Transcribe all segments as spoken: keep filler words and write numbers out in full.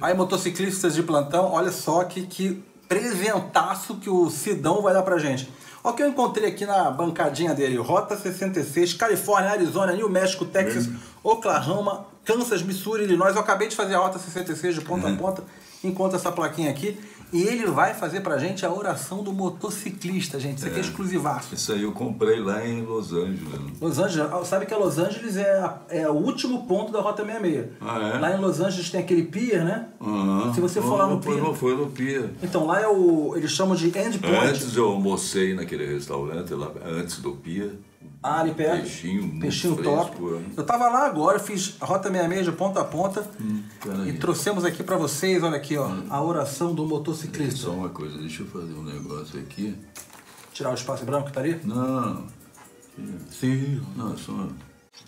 Aí, motociclistas de plantão, olha só que, que presentaço que o Sidão vai dar pra gente. Olha o que eu encontrei aqui na bancadinha dele. Rota sessenta e seis, Califórnia, Arizona, New Mexico, Texas, uhum. Oklahoma, Kansas, Missouri, Illinois. Eu acabei de fazer a Rota sessenta e seis de ponta uhum. a ponta. Encontra essa plaquinha aqui. E ele vai fazer pra gente a oração do motociclista, gente. Isso é, aqui é exclusivaço. Isso aí eu comprei lá em Los Angeles. Los Angeles. Sabe que a Los Angeles é, a, é o último ponto da Rota sessenta e seis. Ah, é? Lá em Los Angeles tem aquele pier, né? Uhum. Se você for não, lá no pier... Não foi no pier. Então, lá é o... Eles chamam de end point. Antes eu almocei naquele restaurante, lá antes do pier. Ah, ali perto. Peixinho, peixinho top. Eu tava lá agora, fiz a Rota sessenta e seis de ponta a ponta. Hum, e trouxemos aqui pra vocês, olha aqui, ó. Hum. A oração do motociclista. Só uma coisa, deixa eu fazer um negócio aqui. Tirar o espaço branco que tá ali? Não. Sim. Não, só,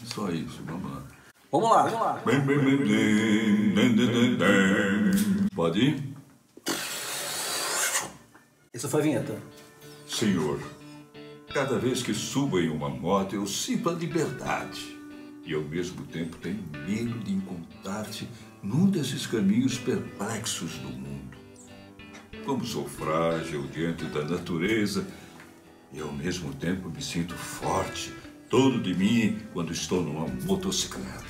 só isso. Vamos lá. Vamos lá, vamos lá. Pode ir? Isso foi a vinheta. Senhor, cada vez que subo em uma moto, eu sinto a liberdade. E ao mesmo tempo tenho medo de encontrar-te num desses caminhos perplexos do mundo. Como sou frágil diante da natureza, e ao mesmo tempo me sinto forte, todo de mim, quando estou numa motocicleta.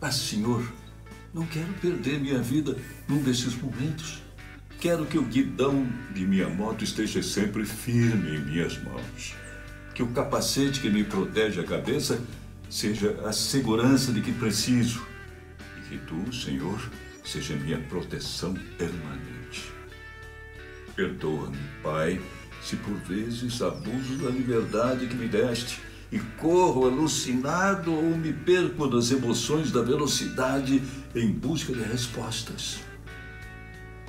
Mas, Senhor, não quero perder minha vida num desses momentos. Quero que o guidão de minha moto esteja sempre firme em minhas mãos. Que o capacete que me protege a cabeça seja a segurança de que preciso. E que Tu, Senhor, seja minha proteção permanente. Perdoa-me, Pai, se por vezes abuso da liberdade que me deste e corro alucinado ou me perco das emoções da velocidade em busca de respostas.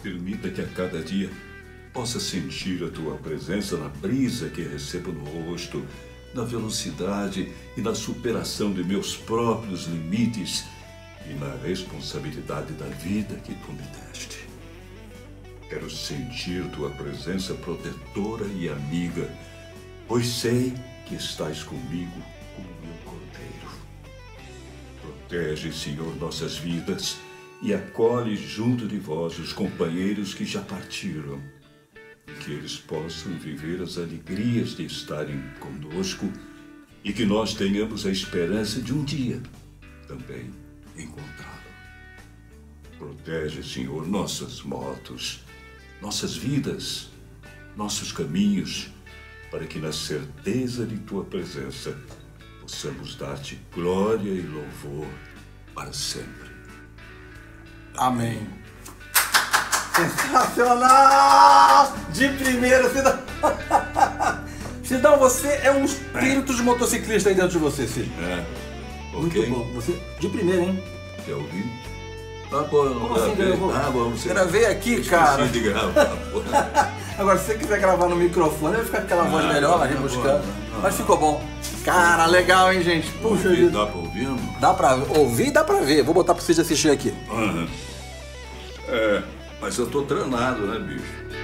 Permita que a cada dia possa sentir a Tua presença na brisa que recebo no rosto, na velocidade e na superação de meus próprios limites e na responsabilidade da vida que Tu me deste. Quero sentir Tua presença protetora e amiga, pois sei que estás comigo como meu cordeiro. Protege, Senhor, nossas vidas e acolhe junto de vós os companheiros que já partiram, que eles possam viver as alegrias de estarem conosco e que nós tenhamos a esperança de um dia também encontrá-lo. Protege, Senhor, nossas motos, nossas vidas, nossos caminhos, para que na certeza de Tua presença possamos dar-Te glória e louvor para sempre. Amém. Sensacional! De primeira, Sidão. Sidão, você é um espírito de motociclista aí dentro de você, Sidão. É. Okay. Muito bom. Você, de primeira, hein? Quer ouvir? Tá bom, não Como assim, gravei. Ah, bom, gravei aqui, eu cara. De gravar, agora, se você quiser gravar no microfone, vai ficar aquela voz ah, melhor, tá ali buscando. Mas ficou bom. Cara, legal, hein, gente? Puxa vida. Dá pra ouvir? Não? Dá pra ouvir e dá pra ver. Vou botar pra vocês assistirem aqui. Uhum. É, mas eu tô treinado, né, bicho?